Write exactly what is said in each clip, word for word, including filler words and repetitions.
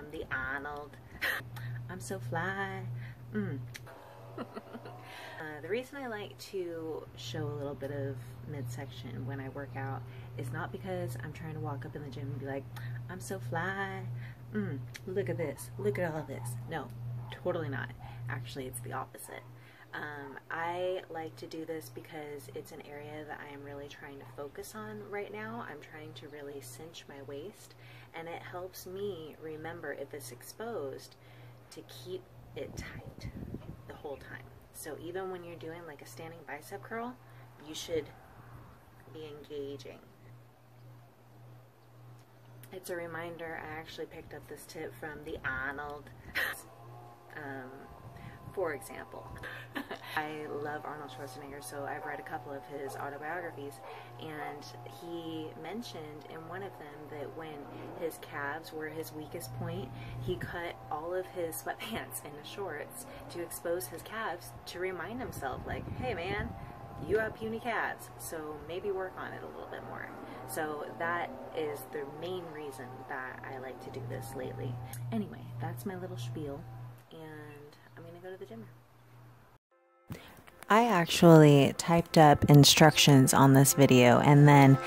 I'm the Arnold. I'm so fly. Mm. Uh, the reason I like to show a little bit of midsection when I work out is not because I'm trying to walk up in the gym and be like, I'm so fly. Mm, look at this. Look at all this. No, totally not. Actually, it's the opposite. Um, I like to do this because it's an area that I am really trying to focus on right now. I'm trying to really cinch my waist, and it helps me remember, if it's exposed, to keep it tight the whole time. So even when you're doing like a standing bicep curl, you should be engaging. It's a reminder. I actually picked up this tip from the Arnold. um, For example, I love Arnold Schwarzenegger, so I've read a couple of his autobiographies, and he mentioned in one of them that when his calves were his weakest point, he cut all of his sweatpants and his shorts to expose his calves, to remind himself, like, hey man, you have puny calves, so maybe work on it a little bit more. So that is the main reason that I like to do this lately. Anyway, that's my little spiel, and go to the gym. I actually typed up instructions on this video, and then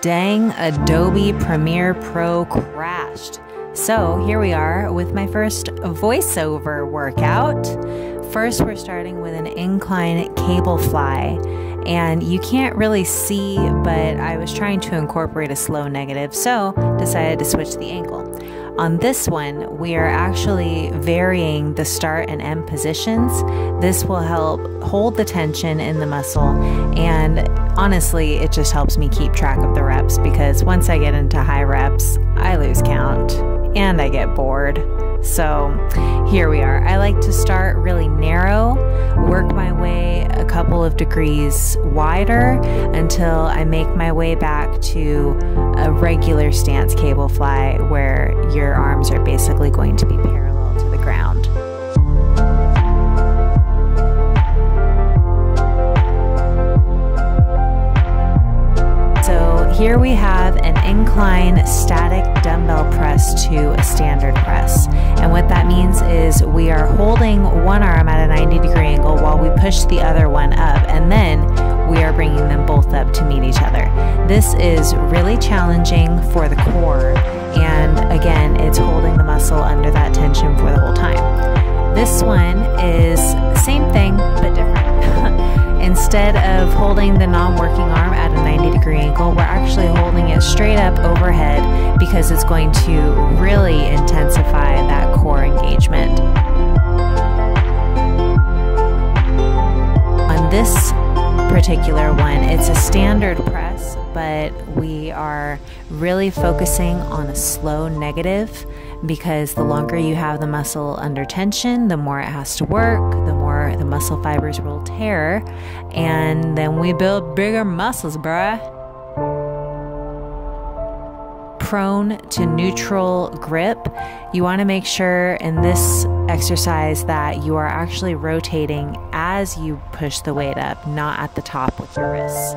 dang, Adobe Premiere Pro crashed. So here we are with my first voiceover workout. First, we're starting with an incline cable fly, and you can't really see, but I was trying to incorporate a slow negative, so decided to switch the angle. On this one, we are actually varying the start and end positions. This will help hold the tension in the muscle, and honestly, it just helps me keep track of the reps, because once I get into high reps, I lose count and I get bored. So here we are. I like to start really narrow, work my way a couple of degrees wider until I make my way back to a regular stance cable fly, where your arms are basically going to be parallel to the ground. So here we have an incline static dumbbell press to a standard press. And what that means is we are holding one arm at a ninety degree angle while we push the other one up, and then we are bringing them both up to meet each other. This is really challenging for the core, and again, it's holding the muscle under that tension for the whole time. This one is same thing, but different. Instead of holding the non-working arm at a ninety degree angle, we're actually holding it straight up overhead, because it's going to really intensify that core engagement. On this particular one, it's a standard press, but we are really focusing on a slow negative, because the longer you have the muscle under tension, the more it has to work, the more the muscle fibers will tear, and then we build bigger muscles, bruh. Prone to neutral grip, you want to make sure in this exercise that you are actually rotating as you push the weight up, not at the top with your wrists.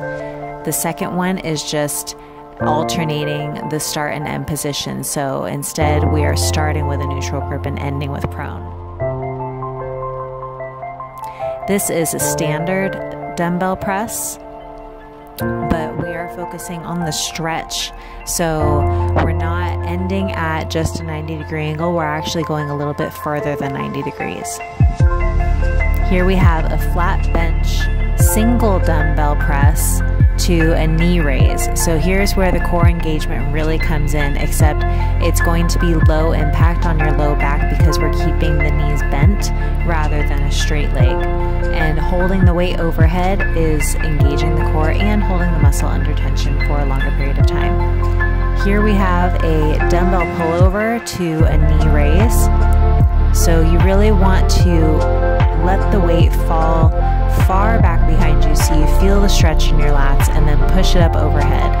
The second one is just alternating the start and end position, so instead we are starting with a neutral grip and ending with prone. This is a standard dumbbell press, but we are focusing on the stretch, so we're not ending at just a ninety degree angle, we're actually going a little bit further than ninety degrees. Here we have a flat bench single dumbbell press to a knee raise. So here's where the core engagement really comes in, except it's going to be low impact on your low back, because we're keeping the knees bent rather than a straight leg. And holding the weight overhead is engaging the core and holding the muscle under tension for a longer period of time. Here we have a dumbbell pullover to a knee raise. So you really want to let the weight fall far back behind you, so you feel the stretch in your lats, and then push it up overhead.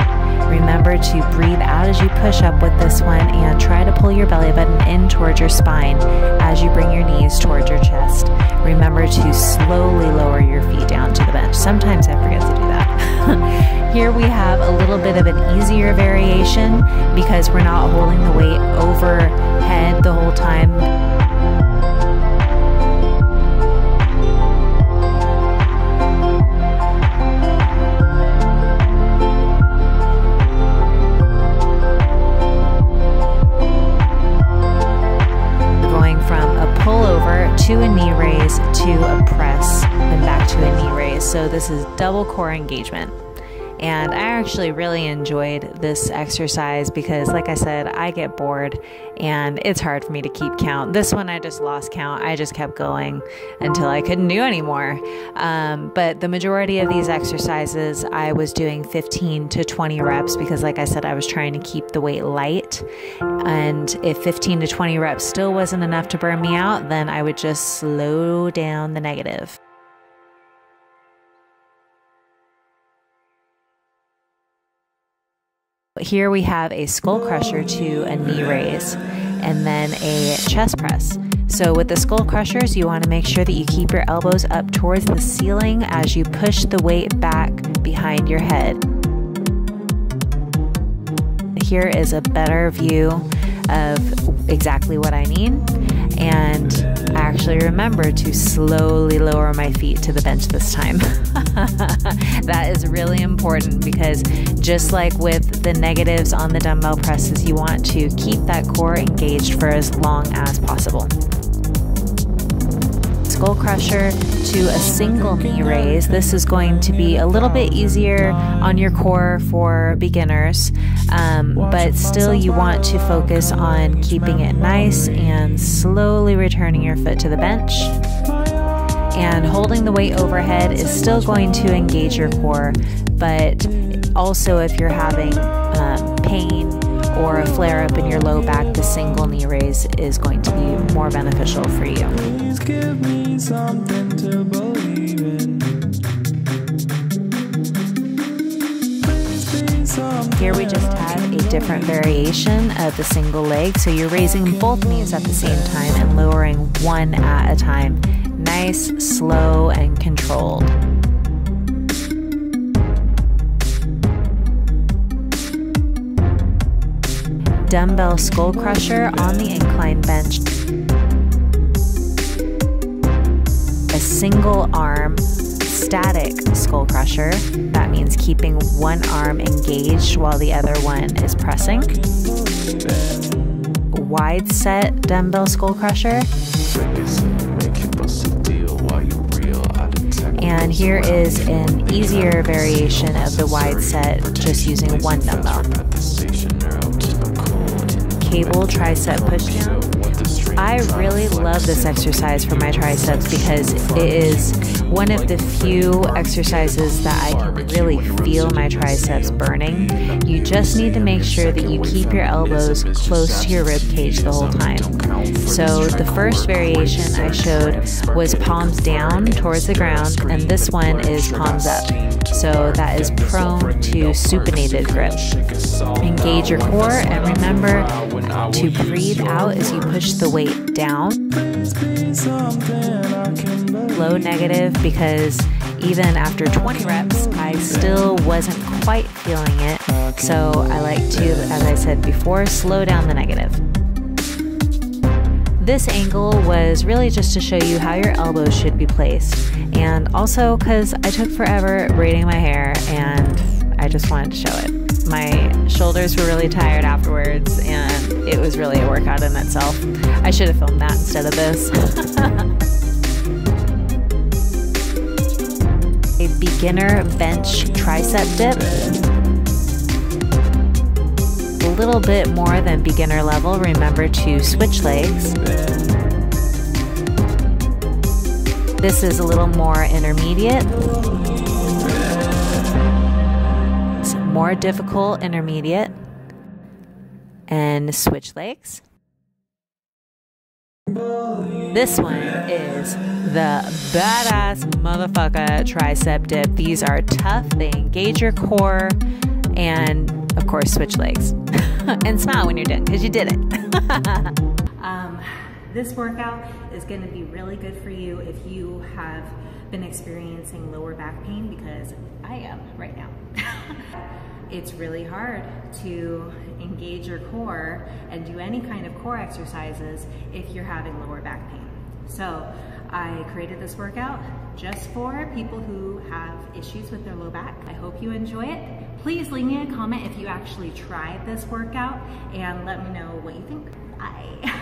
Remember to breathe out as you push up with this one, and try to pull your belly button in towards your spine as you bring your knees towards your chest. Remember to slowly lower your feet down to the bench. Sometimes I forget to do that. Here we have a little bit of an easier variation because we're not holding the weight overhead the whole time. To a knee raise, to a press, and back to a knee raise. So this is double core engagement. And I actually really enjoyed this exercise because, like I said, I get bored and it's hard for me to keep count. This one I just lost count. I just kept going until I couldn't do anymore. Um, but the majority of these exercises, I was doing fifteen to twenty reps because, like I said, I was trying to keep the weight light. And if fifteen to twenty reps still wasn't enough to burn me out, then I would just slow down the negative. Here we have a skull crusher to a knee raise and then a chest press. So with the skull crushers, you want to make sure that you keep your elbows up towards the ceiling as you push the weight back behind your head. Here is a better view of exactly what I mean. And I actually remember to slowly lower my feet to the bench this time. That is really important because just like with the negatives on the dumbbell presses, you want to keep that core engaged for as long as possible. Skull crusher to a single knee raise. This is going to be a little bit easier on your core for beginners, um, but still you want to focus on keeping it nice and slowly returning your foot to the bench. And holding the weight overhead is still going to engage your core, but also if you're having um, pain or a flare-up in your low back, the single knee raise is going to be more beneficial for you. Please give me something to believe in. Here we just have a different variation of the single leg, so you're raising both knees at the same time and lowering one at a time. Nice, slow, and controlled. Dumbbell skull crusher on the incline bench. A single arm static skull crusher. That means keeping one arm engaged while the other one is pressing. Wide set dumbbell skull crusher. And here is an easier variation of the wide set just using one dumbbell. Cable tricep push down. I really love this exercise for my triceps because it is one of the few exercises that I can really feel my triceps burning. You just need to make sure that you keep your elbows close to your rib cage the whole time. So the first variation I showed was palms down towards the ground, and this one is palms up. So that is prone to supinated grip. Engage your core and remember to breathe out as you push the weight down. Low negative, because even after twenty reps, I still wasn't quite feeling it. So I like to, as I said before, slow down the negative. This angle was really just to show you how your elbows should be placed. And also because I took forever braiding my hair and I just wanted to show it. My shoulders were really tired afterwards and it was really a workout in itself. I should have filmed that instead of this. A beginner bench tricep dip. A little bit more than beginner level. Remember to switch legs. This is a little more intermediate. More difficult, intermediate, and switch legs. This one is the badass motherfucker tricep dip. These are tough, they engage your core, and of course, switch legs. And smile when you're done because you did it. um, This workout is going to be really good for you if you have been experiencing lower back pain, because I am right now. It's really hard to engage your core and do any kind of core exercises if you're having lower back pain. So I created this workout just for people who have issues with their low back. I hope you enjoy it. Please leave me a comment if you actually tried this workout and let me know what you think. Bye.